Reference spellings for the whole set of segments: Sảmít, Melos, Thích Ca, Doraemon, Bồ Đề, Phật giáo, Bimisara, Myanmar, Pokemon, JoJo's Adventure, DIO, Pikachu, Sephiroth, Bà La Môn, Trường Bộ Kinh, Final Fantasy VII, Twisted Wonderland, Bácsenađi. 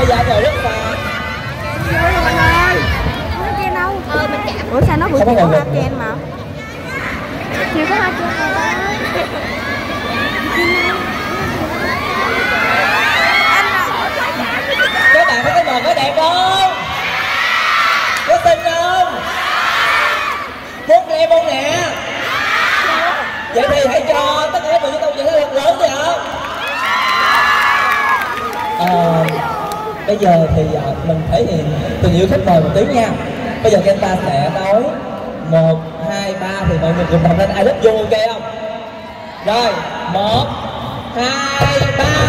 Bây giờ trời rất là ủa sao nó vừa chiều có hoa chen mà chiều có hoa chen mà các bạn có cái mờ có đẹp không? Có xinh không? Phút em không nè. Vậy thì hãy cho tất cả các bạn chúng tôi những cái lực lớn đi ạ. Bây giờ thì mình thể hiện tình yêu khách mời một tiếng nha. Bây giờ các ta sẽ nói 1, 2, 3 thì mọi người cùng đọc lên I love you, ok không? Rồi, 1, 2, 3 cái gì hả?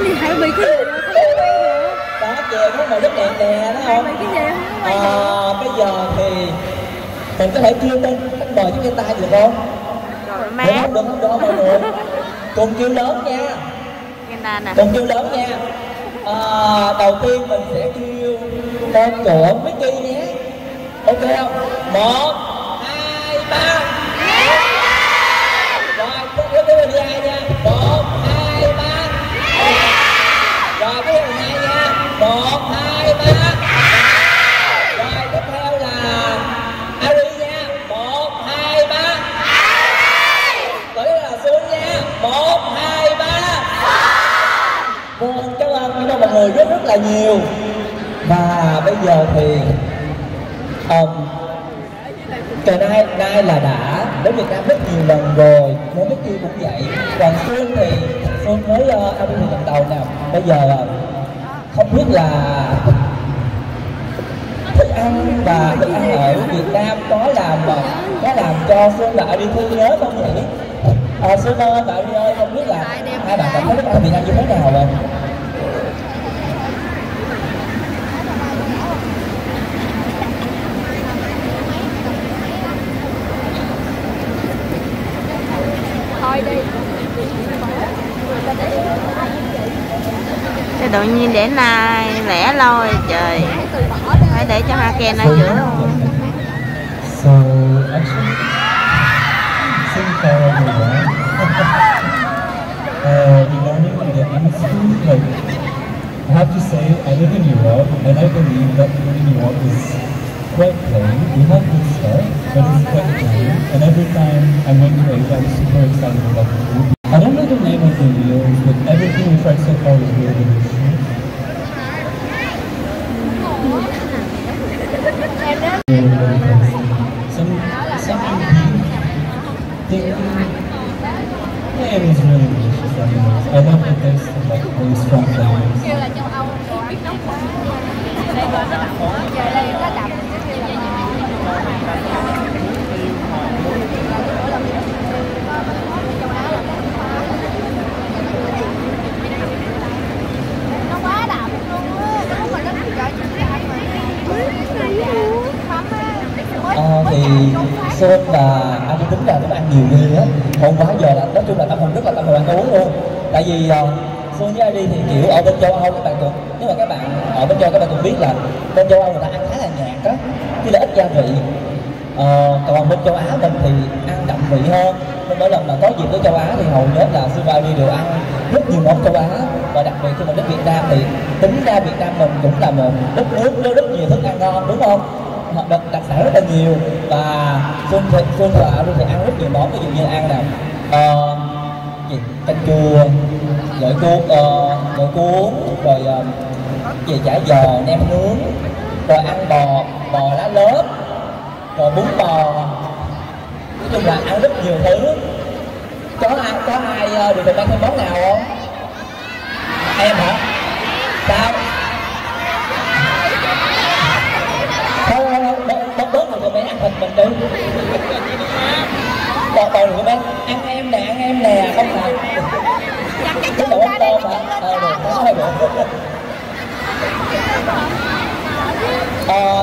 Bị cái gì đó kìa, cái màu rất đẹp nè, đúng không? Bây giờ thì mình có thể kêu tên khách mời chúng ta được không? Được không? Được không? Được không? Được không? Cùng kêu lớn nha. Cùng kêu lớn nha. Đầu tiên mình sẽ kêu con của Mickey nhé. Ok không? 1, 2, 3. Rồi, tiếp theo ai nha. 1, 2, 3. Rồi, tiếp theo ai nha. 1, 2, 3. Rồi, tiếp theo là Ari nha. 1, 2, 3. Rồi, tiếp là xuống nha. 1, 2, 3. Vâng, cảm ơn mọi người rất là nhiều. Và bây giờ thì trời nay là đã đến Việt Nam rất nhiều lần rồi, mỗi cái kia cũng vậy. Còn Xuân thì Xuân mới album lần đầu nào. Bây giờ không biết là thức ăn và thức ăn ở Việt Nam có làm cho Xuân lại đi thương nhớ không nhỉ? Xuân ơi, bạn đi ơi, không biết là hai bạn cảm thấy thức ăn Việt Nam như thế nào vậy? Cái tự nhiên để nay lẻ loi trời, phải để cho hoa ken ở giữa luôn. I have to say, I live in Europe, and I believe that in Europe is quite plain. We have good stuff, but it's quite plain. And every time I went to Asia, I'm super excited about the food. I don't know the name of the meals, but everything we tried so far was really delicious. Some people think it was really delicious. I love the taste of like really strong flavors. Thì Sơn và anh tính là cũng ăn nhiều ghê á, hôm quá giờ là nói chung là tâm hồn rất là tâm hồn ăn uống luôn. Tại vì Sơn với Ari thì kiểu ở bên châu Âu các bạn cũng, nhưng mà các bạn ở bên châu các bạn cũng biết là bên châu Âu người ta ăn khá là nhạt á, chứ là ít gia vị. Còn bên châu Á mình thì ăn đậm vị hơn. Nên mỗi lần mà có dịp tới châu Á thì hầu hết là Sơn và Ari đều ăn rất nhiều món châu Á, và đặc biệt khi mình đến Việt Nam thì tính ra Việt Nam mình cũng là một đất nước có rất nhiều thức ăn ngon, đúng không? Đặc sản rất là nhiều, và Xuân và Ari thì ăn rất nhiều món, ví dụ như ăn nào canh chua, gỏi cuốn, rồi gì chả giò, nem nướng, rồi ăn bò lá lốt, rồi bún bò. Nói chung là ăn rất nhiều thứ. Có ai được ăn thêm món nào không? Em hả? Sao? Mày ăn thịt mình đi. Bò được không? Ăn em nè, không phải. Cái đồ ăn tôm hả?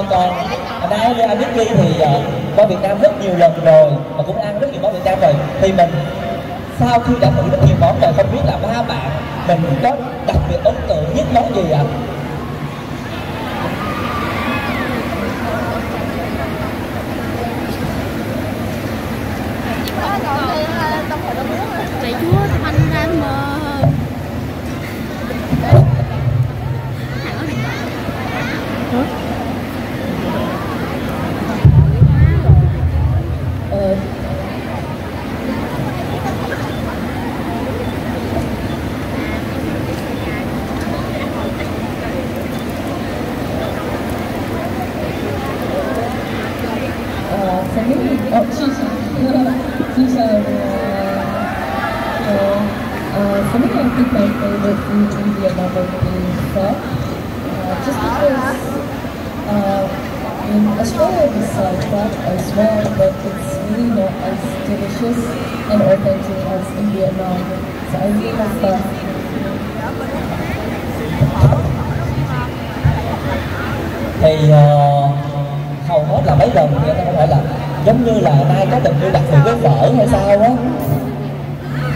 Còn anh ra Mickey thì qua Việt Nam rất nhiều lần rồi, mà cũng ăn rất nhiều món Việt Nam rồi. Thì mình sau khi đã thử rất nhiều món rồi, không biết là ba bạn mình có đặc biệt ấn tượng nhất món gì ạ? teacher for submitting feedback over to the above itself. Just because in Australia this crab as well, but it's really not as delicious and authentic as in Vietnam. So I really love that. Thì hầu hết là mấy lần người ta có phải là giống như là nay có tình yêu đặc biệt với phở hay sao á,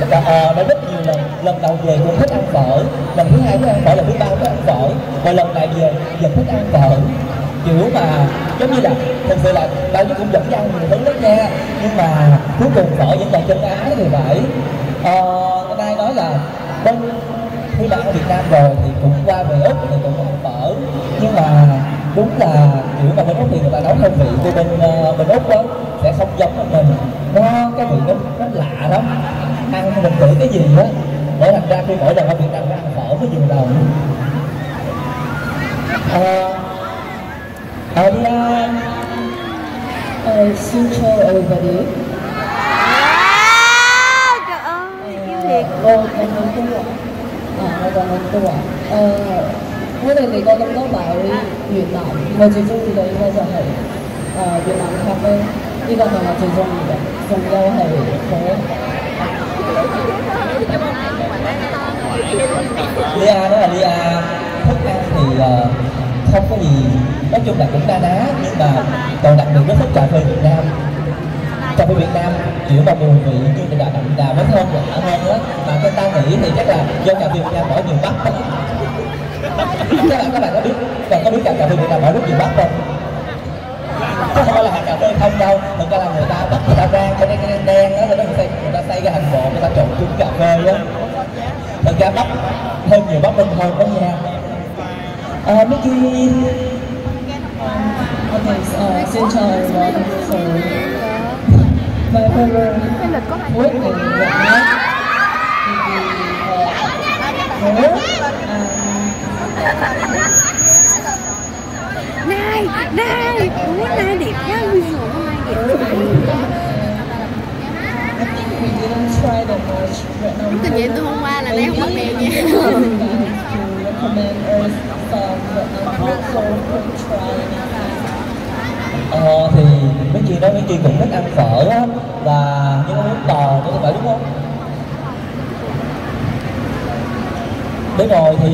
đã rất nhiều lần. Lần đầu về cũng thích ăn phở, lần thứ hai cũng ăn phở, lần thứ ba cũng ăn phở, rồi lần này về vẫn thích ăn phở, kiểu mà giống như là thật sự là bao nhiêu cũng vẫn ăn nhiều thứ lắm nha, nhưng mà cuối cùng phở vẫn là chân ái thì vậy. Nay nói là bên khi mà ở Việt Nam rồi thì cũng qua về Úc thì cũng ăn phở, nhưng mà đúng là kiểu mà bên Úc thì người ta nấu hương vị của bên Úc đó sẽ không giống bên mình, nó cái vị nó lạ lắm, ăn mình tưởng cái gì đó, để thành ra khi mỗi lần ở Việt Nam ăn phở có nhiều lần. Xin chào everybody. Trời ơi, yêu thiệt. Mỗi lần thì con có bài Việt Nam mà chị Dung thì đấy bây giờ là Việt Nam khắp đấy, đi con là chị Dung rồi, Dung đâu là thế. Lia đó là Lia thức ăn thì không có gì, nói chung là cũng đa đá, nhưng mà còn đặc biệt rất thích cà phê Việt Nam. Cà phê Việt Nam kiểu vào mùi vị như là đậm đà với hơn lạ hơn đó, mà cái ta nghĩ thì chắc là do cà phê Việt Nam ở nhiều Bắc đó. Các bạn có biết là có biết cà phê Việt Nam ở rất nhiều Bắc không? Chứ không phải là hàng cà phê không đâu, thật ra là người ta bắt người ta rang cho nên đen đó, người ta xay ra hành bột, người ta trộn chung cà phê đó. Thật ra Bắc thêm nhiều Bắc bên hơn đó nha. Mickey. Xin chào mọi người. My favorite food in Vietnam Này, uống này đẹp quá, vui vẻ này. Tự nhiên tôi hôm qua là đeo mắt mèo nha. Thì mấy chị đó, mấy chị cũng thích ăn phở á, và những món bò cũng phải đúng không? Đúng rồi, thì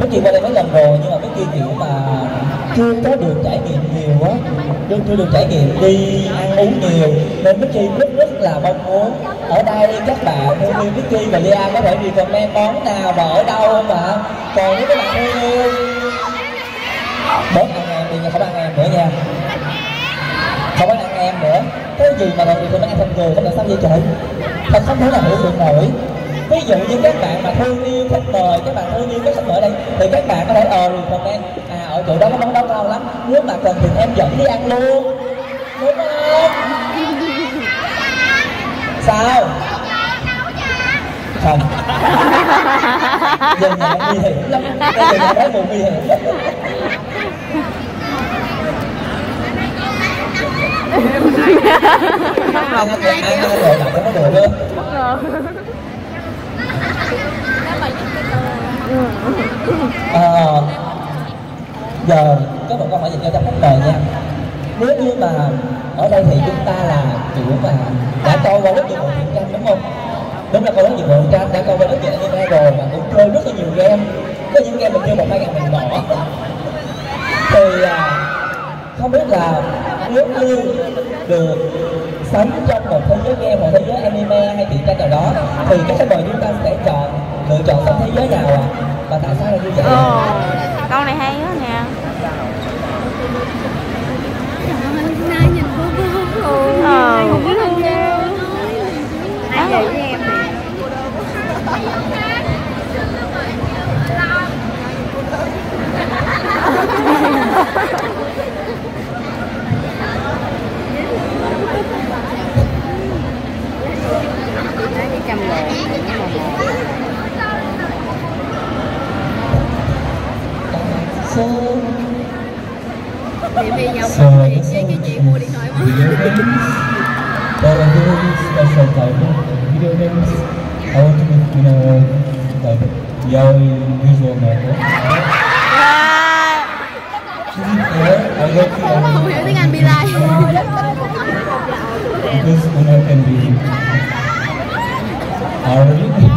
mấy chị qua đây mấy lần rồi, nhưng mà mấy chị kiểu mà chưa có được trải nghiệm nhiều á, chưa được trải nghiệm đi ăn uống nhiều, nên mấy chị rất là mong muốn ở đây các bạn như mấy chị và Lia có thể recommend món nào và ở đâu không ạ? Còn nếu các bạn yêu bớt ăn em đi nha, không ăn em nữa nha, không ăn em nữa. Cái gì mà mọi người không ăn thành người không là sao vậy trời, thật không thể nào hiểu được nổi. Ví dụ như các bạn mà thương yêu khách mời, các bạn thương yêu khách mời đây thì các bạn có thể recommend ở chỗ đó có món đó ngon lắm, nếu mà cần thì em dẫn đi ăn luôn, đúng không? Sao không giờ nhà nguy hiểm lắm, giờ nhà thấy nguy hiểm. Giờ có một câu hỏi dành cho các khách mời nha. Nếu như mà ở đây thì chúng ta là kiểu mà đã coi qua rất nhiều bộ truyện tranh đúng không? Đúng là coi rất nhiều bộ truyện tranh, đã coi qua rất nhiều anime rồi và cũng chơi rất là nhiều game. Có những game mình chơi 1-2 ngày mình bỏ. Thì không biết là nếu như được sống trong một thế giới game hoặc thế giới anime hay truyện tranh nào đó thì các khách mời chúng ta sẽ lựa chọn trong thế giới nào ạ? Và tại sao là như vậy? Câu này hay quá nè. Nay nhìn cô không biết không nha. Ai vậy với em nè? Chị mua điện thoại But I don't need special type of video games. I want to make, you know, like yaoi visual novel. I like to because Uno can be already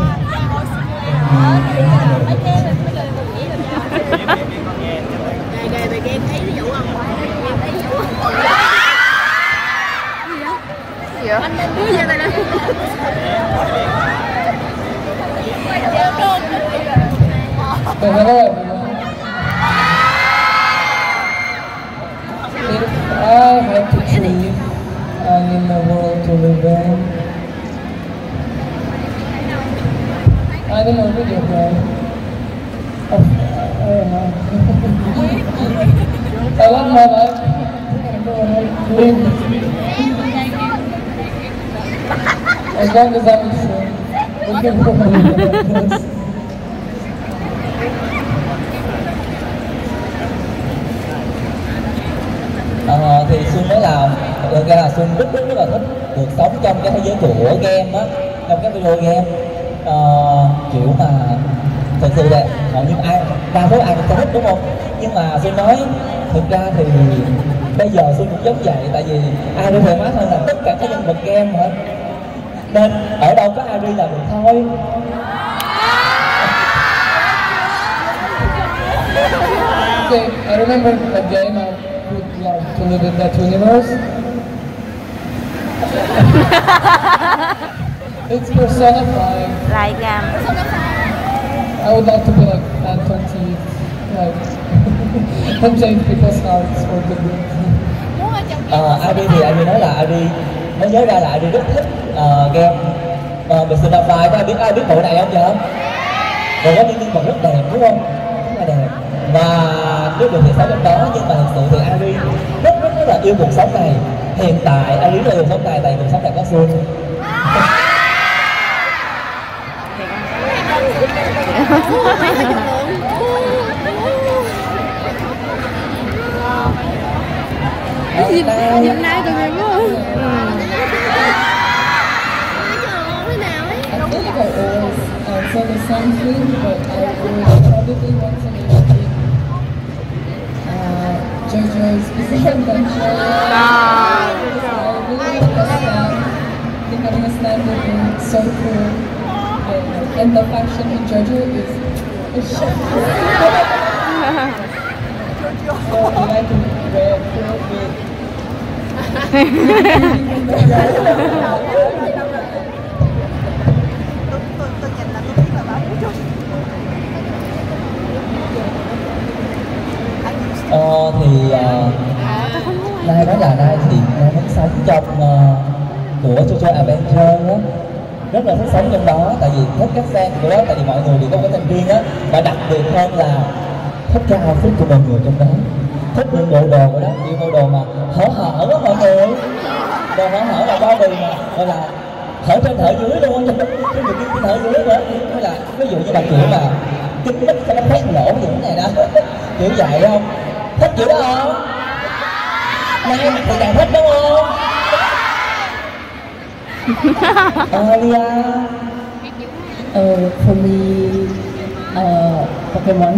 anh lên túi ra đây nè. I had to choose, I need my world to live in. I don't know video game. I don't know. I love my life. I'm going to live. As long as I'm sure, we can probably do this. Thì Xuân nói là, được ra là Xuân rất là thích được sống trong cái thế giới của game á, trong cái video game. Kiểu mà, thật sự là hầu như ai, đa số ai cũng thích đúng không? Nhưng mà Xuân nói, thực ra thì bây giờ Xuân cũng giống vậy, tại vì ai cũng thoải mái hơn là tất cả các nhân vật game hả? Nên ở đâu có ai đi là được thôi. Okay, I remember a game I would love to live in that universe. It's Persona 5. Like I would like to be like Anton, like and change people's hearts for the good. Ivy thì Ivy nói là Ivy mới nhớ ra là Ivy rất thích game Persona 5. Có ai biết bộ này không vậy? Rồi có những nhân vật rất đẹp đúng không? Rất là đẹp. Và biết được thì sống trong đó, nhưng mà thực sự thì Ari rất là yêu cuộc sống này. Hiện tại Ari rất là yêu cuộc sống này, tại cuộc sống này có Xuân. Dịp nay tụi mình luôn. So there's something, but I would probably want to make JoJo's Adventure. I really like the style. The cutting and style would be so cool. And the fashion in JoJo is so cool. So I like to wear a little bit. Thì Nai nói là Nai thì Nai muốn sống trong của JoJo's Adventure á, rất là thích sống trong đó, tại vì thích các fan của đó, tại vì mọi người đều có cái thành viên á, và đặc biệt hơn là thích cái outfit của mọi người trong đó, thích những bộ đồ của đó, những bộ đồ mà hở đó mọi người, đồ hở là bao bì mà gọi là hở trên hở dưới luôn, chứ đừng cái hở dưới nữa, nghĩa là ví dụ như là kiểu mà kính mít cho nó phát nổ như thế này đó, kiểu vậy không? Thích kiểu đó không? Này, tụi càng thích đúng không? For me, Pokemon.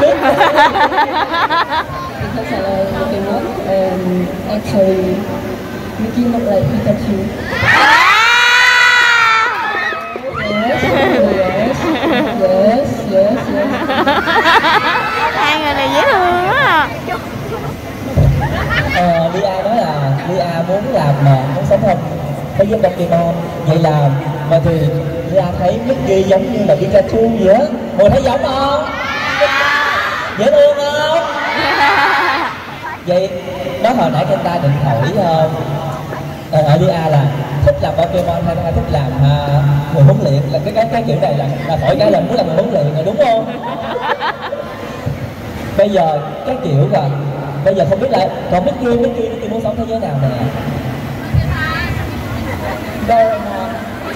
Because I like Pokemon and actually making up like Pikachu. Yes. Hai người này dễ thương quá. Lia nói là Lia muốn làm mà muốn sống không thế giới Pokemon. Vậy là mà thì Lia thấy Mickey giống như là Pikachu vậy á. Mọi thấy giống không? Dễ thương không? Vậy đó hồi nãy Kenta định hỏi Lia là thích làm Pokemon hay thích làm người huấn luyện, là cái kiểu này là hỏi cái là muốn làm người huấn luyện rồi đúng không? Bây giờ cái kiểu là bây giờ không biết lại còn Mickey muốn sống thế giới nào nè? Doraemon. I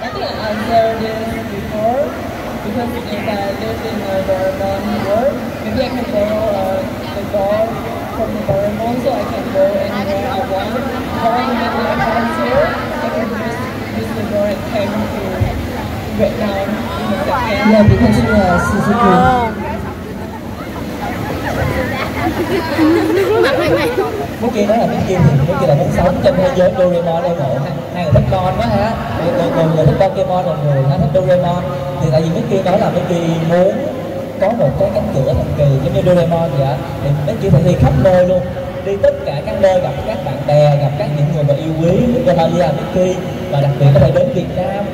think I answered this before because if I live in a Doraemon world, maybe I can follow the dog. from Doraemon, so I can go anywhere I want. Doraemon my friends here, I can just use the door and time to write down in the second. Yeah, because you are Suzuki. Mấy kia đó là mấy kia thì mấy kia là muốn sống trên thế giới Doraemon đâu nổi. Hai người thích con quá hả? Người thích Pokemon rồi người thích Doraemon. Thì tại vì mấy kia nói là mấy kia muốn có một cái cánh cửa thần kỳ giống như Doraemon vậy á, thì mấy kia phải đi khắp nơi luôn, đi tất cả các nơi, gặp các bạn bè, gặp các những người mà yêu quý của Malaysia, Mickey, và đặc biệt có thể đến Việt Nam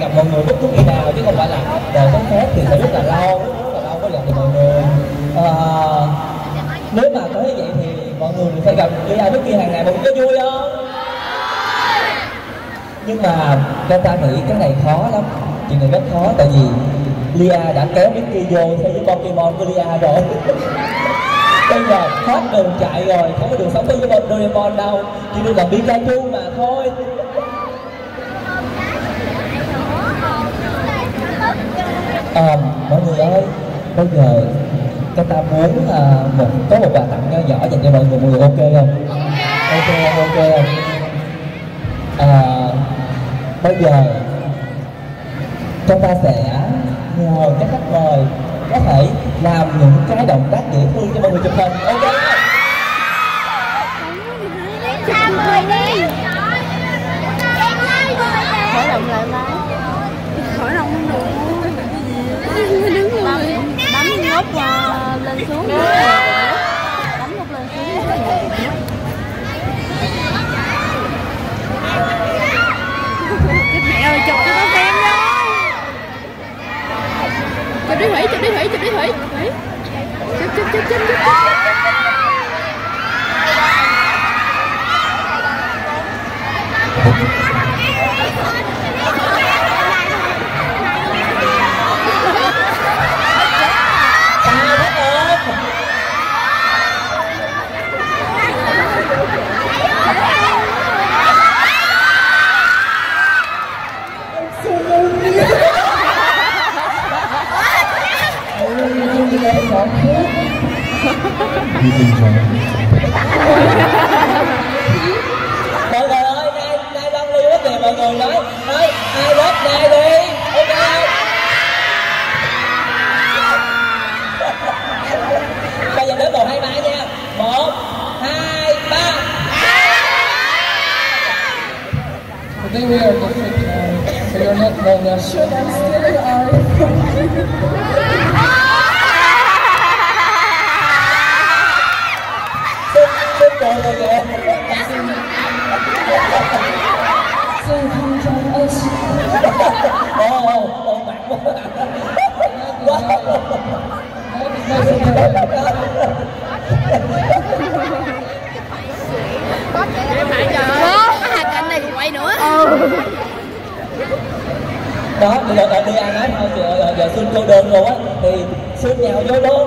gặp mọi người bất cứ khi nào, chứ không phải là đợi tới Tết thì sẽ rất là lâu mới gặp được mọi người. Nếu mà có như vậy thì mọi người phải gặp với ai Mickey hàng ngày, mọi người có vui không? Nhưng mà người ta nghĩ cái này khó lắm, chuyện này rất khó, tại vì Lia đã kéo Mickey vô theo với Pokemon của Lia rồi. Bây giờ thoát đường chạy rồi, không có đường sống với bọn Doraemon đâu, chỉ được làm Pikachu mà thôi. Mọi người ơi, bây giờ chúng ta muốn có một quà tặng nho nhỏ dành cho mọi người, ok không? Ok. Bây giờ chúng ta sẽ nhờ các khách mời có thể làm những cái động tác dễ thương cho mọi người chụp hình, ok không? 10 đi. Em lấy 10 đi. Khởi động lại máy. Khởi động không được luôn. Cái gì? Đứng luôn. Bấm ngốc lên xuống. Bấm ngốc lên xuống. Mẹ ơi, chụp cho tao xem nha. Chụp đi Thủy. Chụp. Mọi người ơi, nay Long Ly quá kìa, mọi người nói I love Nai đi, ok không? Bây giờ đến một hai ba nha, 1, 2, 3. I think we are different now, so you're not wrong now. Sure, I'm still alive. Xin không cho anh xin. Ồ, bạn quá. Cái này quay nữa. Đó, bây giờ đi ăn hết thôi, giờ xin cô đơn rồi á, thì xin nhau vô đó.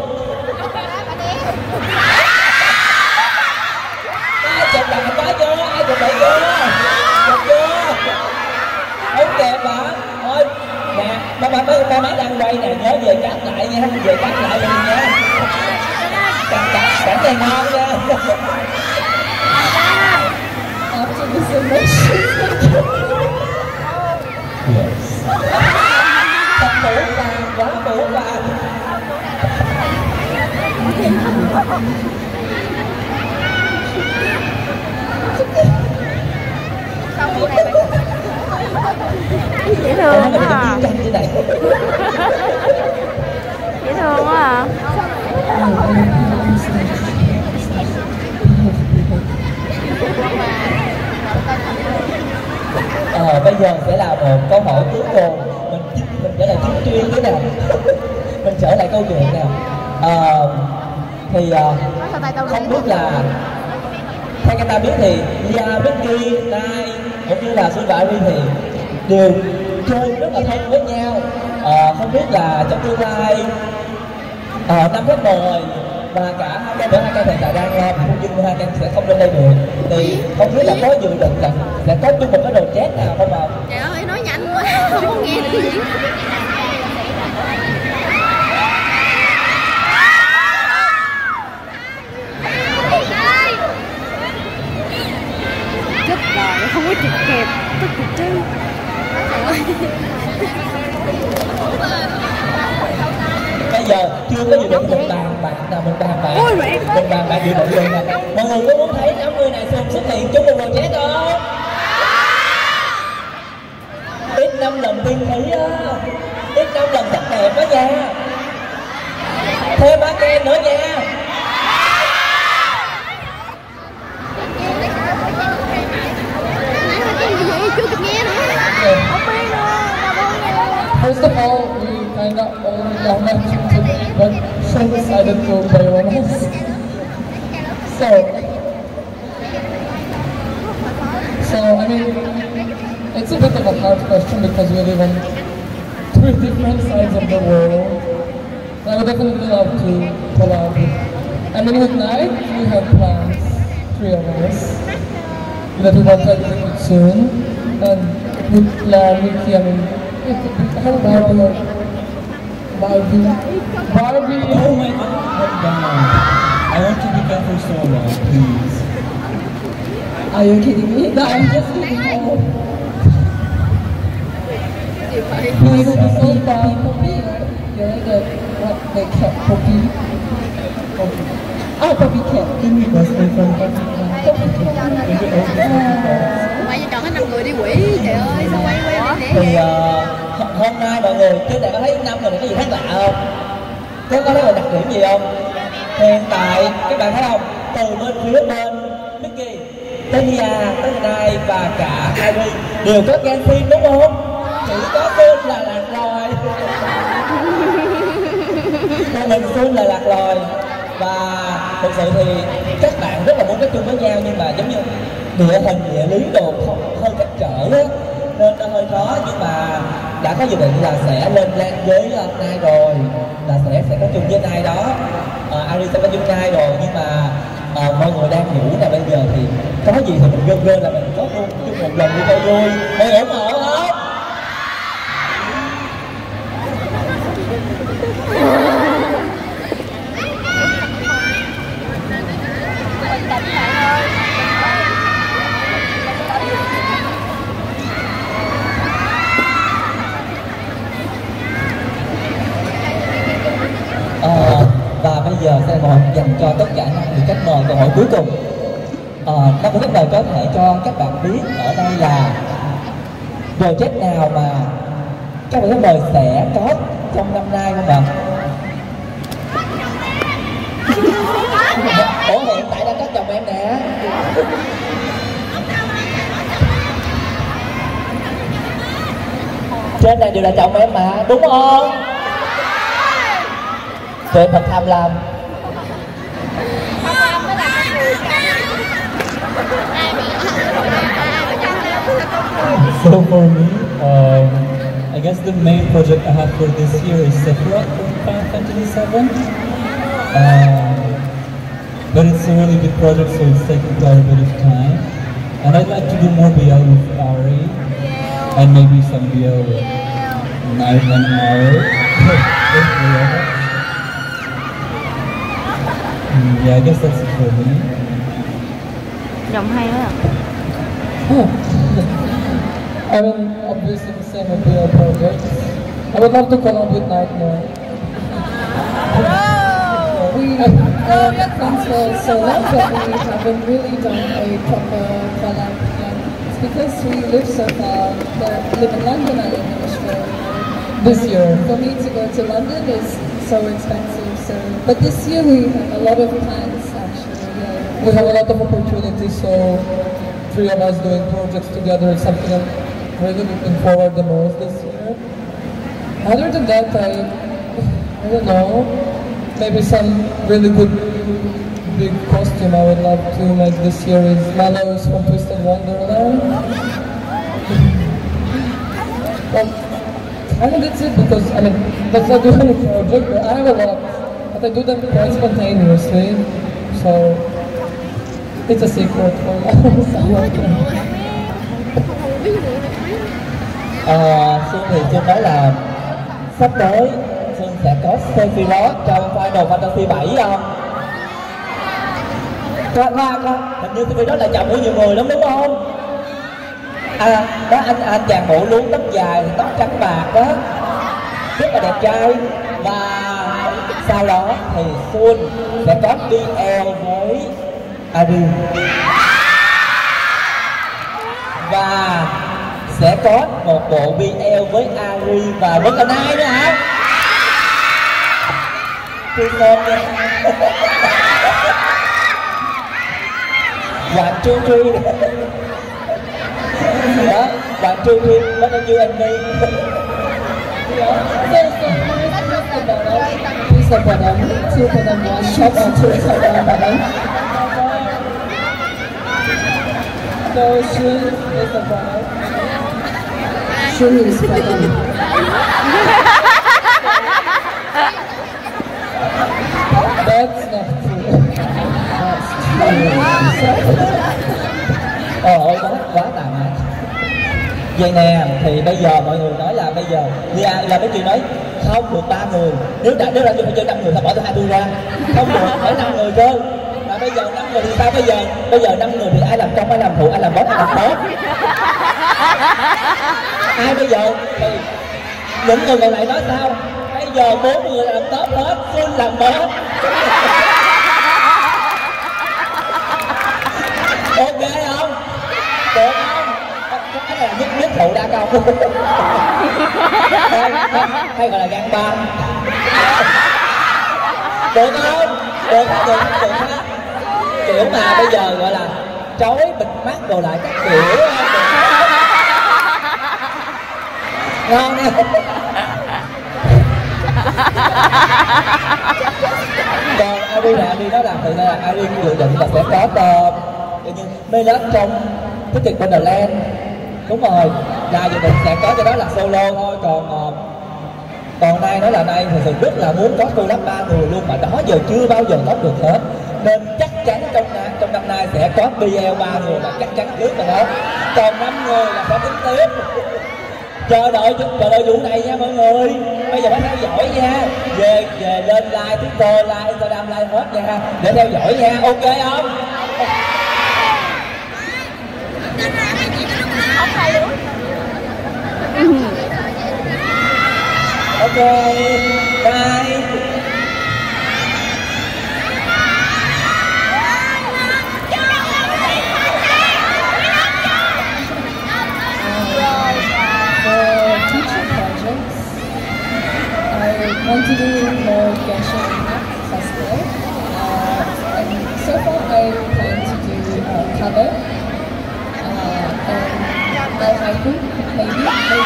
Má đang quay nè, nhớ về cắt lại nha, mình nha. Cảnh này ngon nha. Dễ thương quá à. Dễ thương quá à. Bây giờ sẽ là một câu hỏi cuối cùng. Mình trở lại chính chuyên thế nào. Mình trở lại câu chuyện nào. Thì không biết là theo người ta biết thì Lia, Becky, Nai cũng như là Xuân Vải Huy thì đều chơi rất là thân với nhau. Không biết là trong tương lai năm khách mời và cả hai ca thầy tại đang làm nhưng hai ca sẽ không lên đây được, thì không biết là có dự định là sẽ có chung một cái đồ chết nào không ạ? Trời ơi, nói nhanh quá không có nghe được gì. quá chật hẹp, có chật trơn. Bây giờ chưa có dự định mình bàn bạc. Mình bàn bạc dự định luôn nè. Mọi người có muốn thấy 80 này xem xuất hiện chúng mình một trái không? Ít 5 lần tiên thủy á, ít 5 lần thật đẹp đó nha. Thêm 3 kem nữa nha. First of all, we kind of only have nothing but so decided to play one else. So I mean, it's a bit of a hard question because we live on three different sides of the world. I would definitely love to collab. I mean, with night we have plans, three of us, that we want to execute soon, and with La Wiki, I mean. Barbie! Oh my god! I want to be careful so long, please. Are you kidding me? No, I'm just kidding. Please, don't buy Poppy. You're the what the cat Poppy. Oh, Poppy cat. Can we go straight from Poppy cat? Bây giờ chọn cái 5 người đi quỷ, trời ơi, sao quay đi thì hôm nay mọi người, trước đây có thấy 5 người này có gì khác lạ không? Có thấy đặc điểm gì không? Hiện tại, các bạn thấy không? Từ bên phía bên Mickey, Tia, tới Nai và cả Ivy đều có gan phim đúng không? Chỉ có phim là lạc loài. Còn mình phim là lạc loài. Và thực sự thì các bạn rất là muốn kết chung với nhau nhưng mà giống như địa hình địa lý đồ hơi cách trở á nên nó hơi khó, nhưng mà đã có dự định là sẽ lên plan với Nai rồi, là sẽ có chung với Nai đó. Ari sẽ có chung Nai rồi, nhưng mà mọi người đang hiểu là bây giờ thì có gì thì mình gơ là mình có luôn chung một lần đi cho vui, mọi người ủng hộ không? Và bây giờ sẽ gọi dành cho tất cả những vị khách mời câu hỏi cuối cùng. Các vị khách mời có thể cho các bạn biết ở đây là project nào mà các vị khách mời sẽ có trong năm nay không ạ? Ủa hiện tại đang có chồng em nè. Trên này đều là chồng em mà, đúng không? Trời thật tham lam. So for me, I guess the main project I have for this year is Sephiroth from Final Fantasy VII. But it's a really big project, so it's taking quite a bit of time. And I'd like to do more BL with Ari, and maybe some BL with Night and Maro. Yeah, I guess that's it for me. Giọng hay quá. I mean, obviously the same with the project. I would love to collab with Nightmare. So long that we haven't really done a proper collab yet. It's because we live so far. I live in London, I live in Australia. This year, for me to go to London is so expensive. So, but this year we have a lot of plans actually. Yeah. We have a lot of opportunities, so three of us doing projects together is something I'm really looking forward the most this year. Other than that, I don't know, maybe some really good big costume I would love to make this year is Melos from Twisted Wonderland. I mean that's it, because I mean that's not doing a project, but I have a lot. But I do them quite spontaneously, so it's a secret for me. Xuân thì Xuân nói là sắp tới Xuân sẽ có Sephiroth trong Final Fantasy VII không? Có, hình như Sephiroth là chồng của nhiều người lắm đúng không? à, đó anh chàng bộ lúa tóc dài tóc trắng bạc đó rất là đẹp trai. Và sau đó thì Xuân sẽ có DIO với Adi và sẽ có một bộ BL với Ari và vẫn còn ai nữa hả? Và Chu Tri đó, và Chu Tri với anh Dương anh đi. So Xuân is the bride. Xuân is the bride. That's not true. That's true. Ôi, quá tà mạn. Vậy nè, thì bây giờ mọi người nói là bây giờ là mấy chị nói không được 3 người. Nếu đã chúng ta chơi 5 người thì bỏ ra 2 tôi ra. Không được, phải 5 người cơ. Mà bây giờ 5 người thì sao? Bây giờ 5 người thì ai làm công, ai làm phụ, ai làm boss, ai làm tốt. Ai bây giờ thì những người còn lại nói sao? Bây giờ 4 người làm top hết, Xuân làm boss. Ok không? Được không? Cái này là nhất phụ đa công. Hay gọi là gan ba. Được không? Được không? Kiểu mà bây giờ gọi là trói bịt mắt đồ lại các kiểu ngon nè. Còn Ari là Ari đó, làm tự ra là Ari dự định là sẽ có tờ Melos trong Twisted Wonderland, đúng rồi, là dự định sẽ có cho đó là solo thôi. Còn nay nói là nay thật sự rất là muốn có cô lắp 3 người luôn mà đó giờ chưa bao giờ có được hết, nên chắc chắn trong năm nay sẽ có BL 3 người là chắc chắn trước rồi đó, còn 5 người là phải tính tiếp. Chờ đợi vụ này nha mọi người. Bây giờ phải theo dõi nha, về lên like Twitter, like Instagram, like hết nha để theo dõi nha, ok không? Ok, bye. I want to do more fashion cosplay, and so far I plan to do cover and haiku, maybe,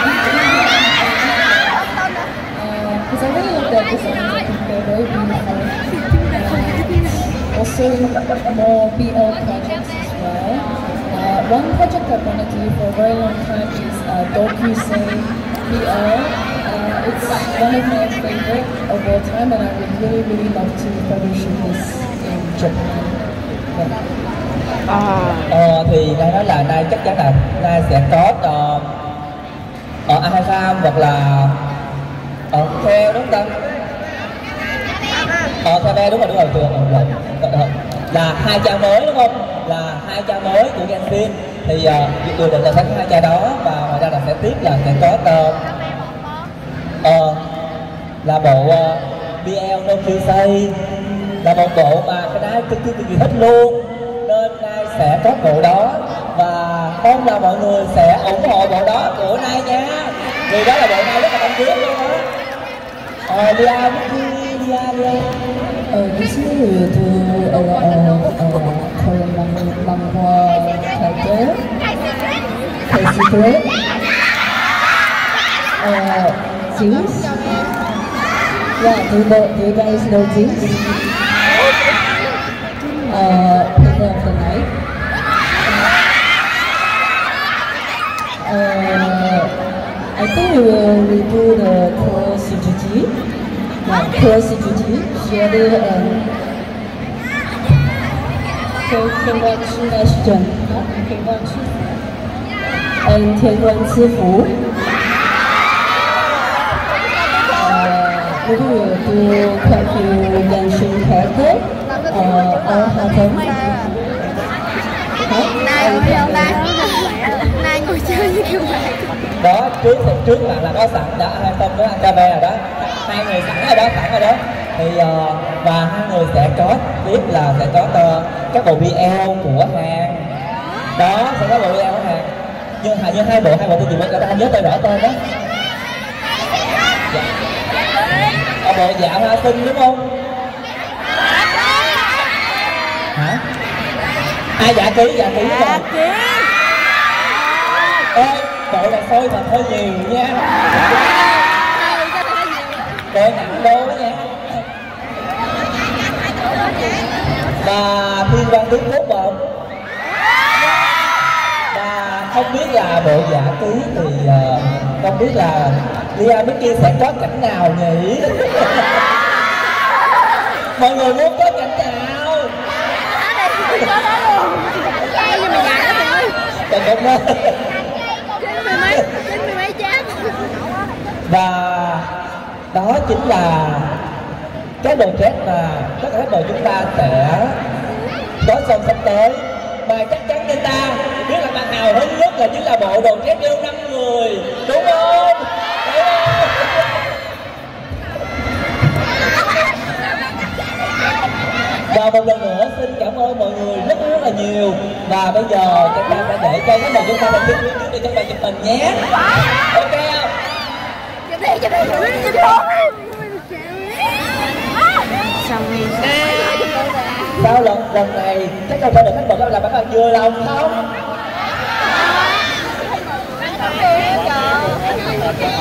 because I really love that design. I think they're very beautiful. Also more BL projects as well. One project I want to do for a very long time is docu-say BL. It's one of my favorite of all time, and I would really, really love to photoshoot this in Japan. Thì Nai nói là Nai chắc chắn là Nai sẽ có ở Aham hoặc là ở Theo, đúng không? Ở Theo đúng rồi, là 2 trang mới đúng không? Là 2 trang mới của Genshin thì dự định là sẽ có 2 trang đó, và ngoài ra là sẽ tiếp là sẽ có là bộ BL no Kusei, là một bộ mà cái Nai cực kỳ thích luôn, nên Nai sẽ có bộ đó và mong là mọi người sẽ ủng hộ bộ đó của Nai nha, vì đó là bộ Nai rất là tâm huyết luôn đó. Jinx? Yeah, do you guys know Jinx? Paper of the Night. I think we will redo the core CGG. Yeah, core CGG, shadow and... Kei-Wan-Chi and Kei-Wan-Chi-Fu. We will do quite a few Genshin characters, all Hagong. Này ngồi chơi đó, trước bạn là có sẵn đã hai tông với anh Kave rồi đó, hai người sẵn rồi đó thì và hai người sẽ có tiếp là sẽ có các bộ BL của Hàn đó, sẽ có bộ BL của Hàn như hai bộ tôi chỉ biết là anh nhớ tôi rõ tên đó. Ở bộ dạ hoa sinh đúng không? Hả? Ai dạ ký? Dạ ký rồi. Ê, tội là xôi thật hơi nhiều nha. Tội nặng đố nha. Và Thiên Quang Tiến Phúc không? Và không biết là bộ dạ ký thì không biết là Lia bên kia sẽ có cảnh nào nhỉ? Mọi người muốn có cảnh nào? Trời đất ơi! Chín mươi mấy chán. Và đó chính là cái đồ chết mà tất cả các đội chúng ta sẽ có xong sắp tới. Mà chắc chắn người ta biết là bạn nào hứng nhất là chính là bộ đồ chết yêu 5 người, đúng không? Và một lần nữa xin cảm ơn mọi người rất là nhiều. Và bây giờ chúng ta sẽ để cho các bạn chúng ta làm tiếp trước để các bạn chụp hình nhé. Ok không? Sau lần này chắc là được khách mời là bạn vừa lòng không? We are also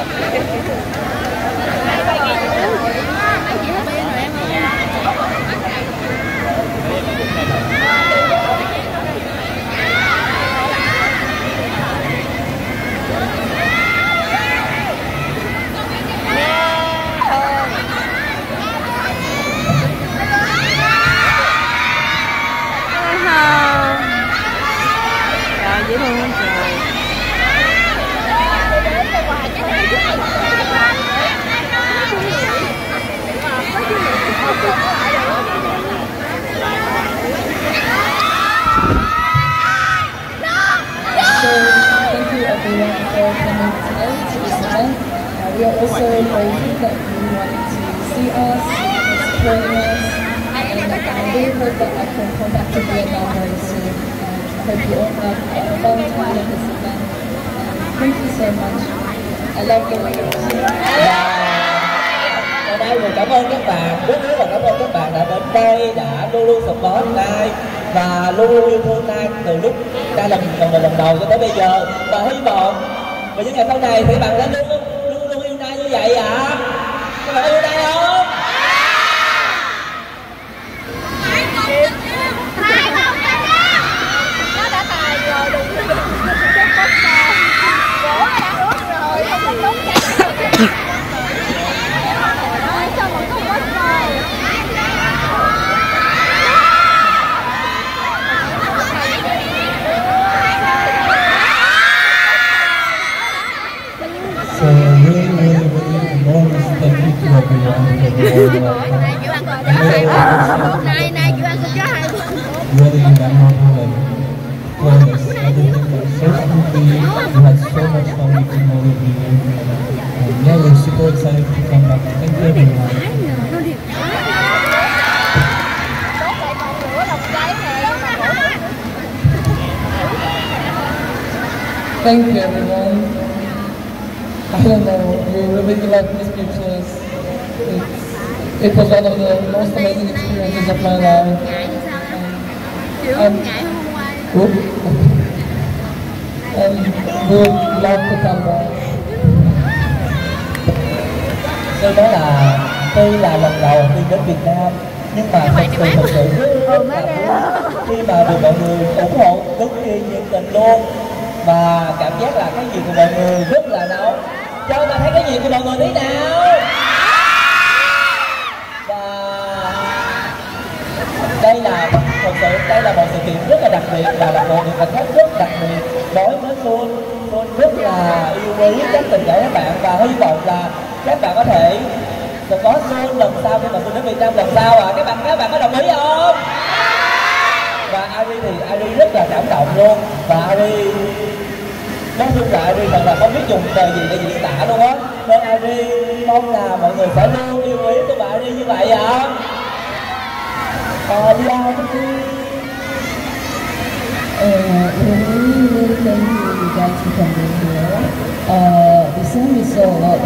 hoping that you want to see us, explain us, and we hope that I can come back to Vietnam very soon. Hope you all have a fun time at this event. Thank you so much. I love you. Ở đây mình cảm ơn các bạn, cảm ơn các bạn đã đến đây, đã luôn support Nai và luôn yêu thương Nai từ lúc ra lần đầu cho tới bây giờ. Và hy vọng và những ngày sau này thì bạn sẽ luôn yêu Nai như vậy ạ. Các bạn yêu Nai không? Nó đã tài rồi, đừng có cái cốc sao. Gỗ đã uống rồi, không có đúng cái cốc sao mà không có rồi. Thank you everyone. I don't know, we really like these pictures. It was one of the most amazing experiences of my life. And we would love to come back. Đây đó là tôi là lần đầu đi đến Việt Nam, nhưng mà thật sự khi mà được mọi người ủng hộ cực kỳ nhiệt tình luôn, và cảm giác là cái gì của mọi người rất là nóng. Cho ta thấy cái gì của mọi người thế nào? Đây là một sự kiện rất là đặc biệt, và là một hành khách rất đặc biệt đối với Xuân. Xuân rất là yêu quý các tình cảm các bạn, và hy vọng là các bạn có thể có Xuân lần sau khi mà Xuân đến Việt Nam lần sau ạ. Các bạn có đồng ý không? Và Ari thì Ari rất là cảm động luôn, và Ari Nói chung là Ari thật là không biết dùng từ gì để diễn tả luôn á. Nên Ari mong là mọi người phải luôn yêu quý của bà Ari như vậy ạ. Đi đâu đi. Thank you guys for coming here. The song is so a lot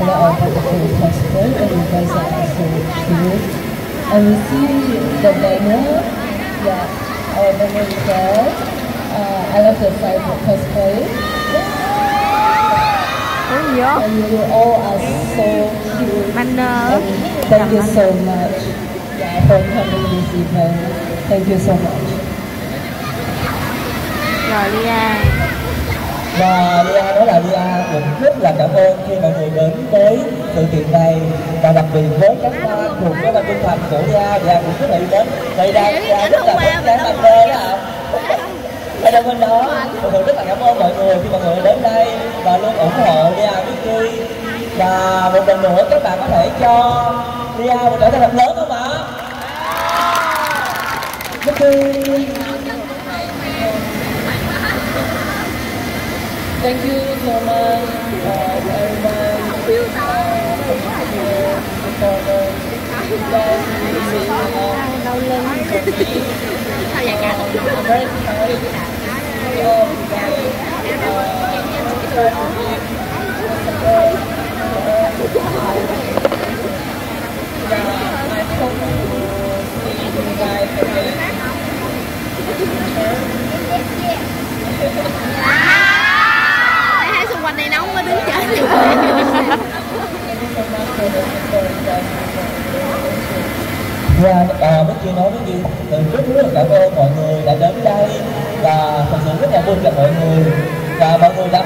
of beautiful cosplay and you guys are so cute. And we see the banner, yeah, our banner is there. I love the five cosplay. Yeah. And you all are so cute. And thank you so much for coming this event. Thank you so much. Rồi Lia. Và Lia đó là Lia cũng rất là cảm ơn khi mọi người đến với sự kiện này, và đặc biệt với các thuộc các bạn trung thành của Lia, Lia cũng rất là yêu mến. Đây đang rất là thích cái mặt đê đó ạ. Đây là bên đó, mọi người rất là cảm ơn mọi người khi mọi người đến đây và luôn ủng hộ Lia Vicky. Và một lần nữa các bạn có thể cho Lia một tràng thật lớn không ạ? Vicky. Thank you so much to everyone here for the love music and for me. I'm very excited to be all of you guys. It's very I hope to see you guys again. Quanh này nóng mới đứng chết. Và Bích Chi nói với Chi từ rất rất là cảm ơn mọi người đã đến đây, và thật sự rất là vui gặp mọi người, và mọi người đã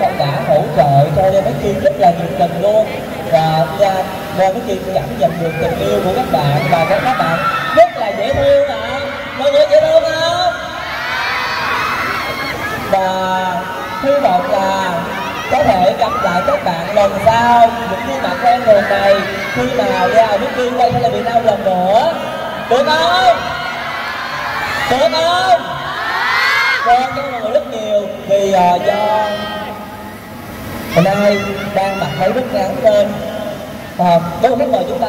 hỗ trợ cho Lê Bích Chi rất là nhiệt tình luôn, và Lê Bích Chi cảm nhận được tình yêu của các bạn, và các bạn rất là dễ thương ạ. Mọi người dễ thương không? Và hy vọng là có thể gặp lại các bạn lần sau những khi mà quen đường này, khi nào ra biết đi quay trở lại Việt Nam lần nữa, được không? Được không? Vâng, cảm ơn mọi người rất nhiều vì do hôm nay đang mặc thấy rất ngắn lên. Đối với khách mời chúng ta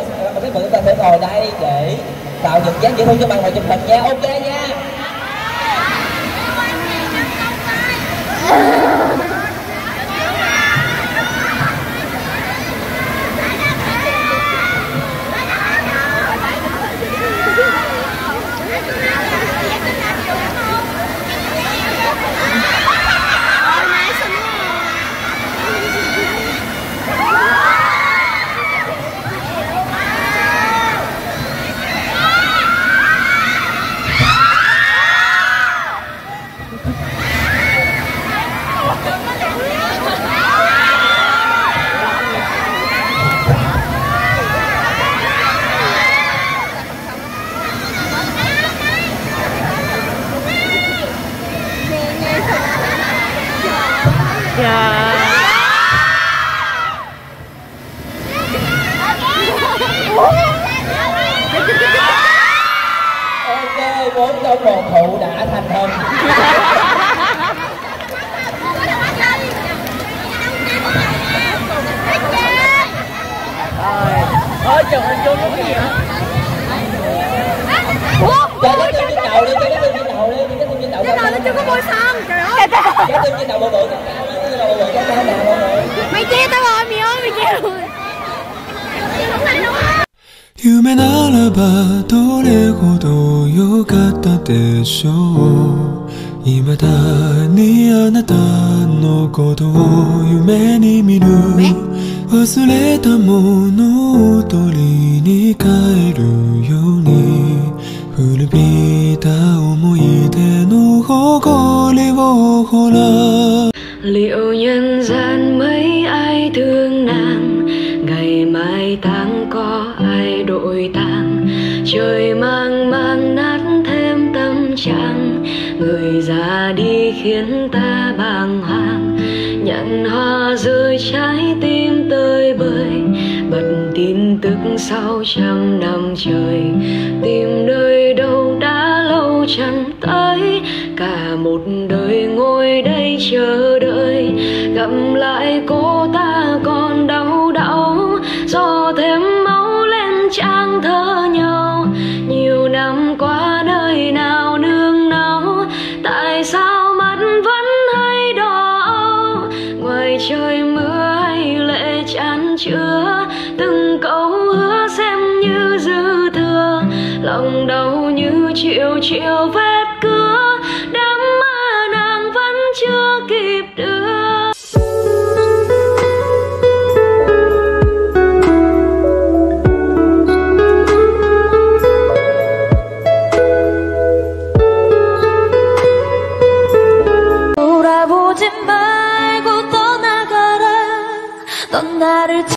sẽ ngồi đây để tạo những dáng dễ thương cho bạn ngoài chụp hình nha, ok nha. Cả một đời ngồi đây chờ đợi, gặp lại cô ta còn đau đau, do thêm máu lên trang thơ nhau. Nhiều năm qua nơi nào nương náu, tại sao mắt vẫn hay đỏ? Ngoài trời mưa hay lệ chán chứa, từng câu hứa xem như dư thừa. Lòng đau như chiều chiều vết cứa, chưa kịp đưa. 돌아보지 말고 떠나가라.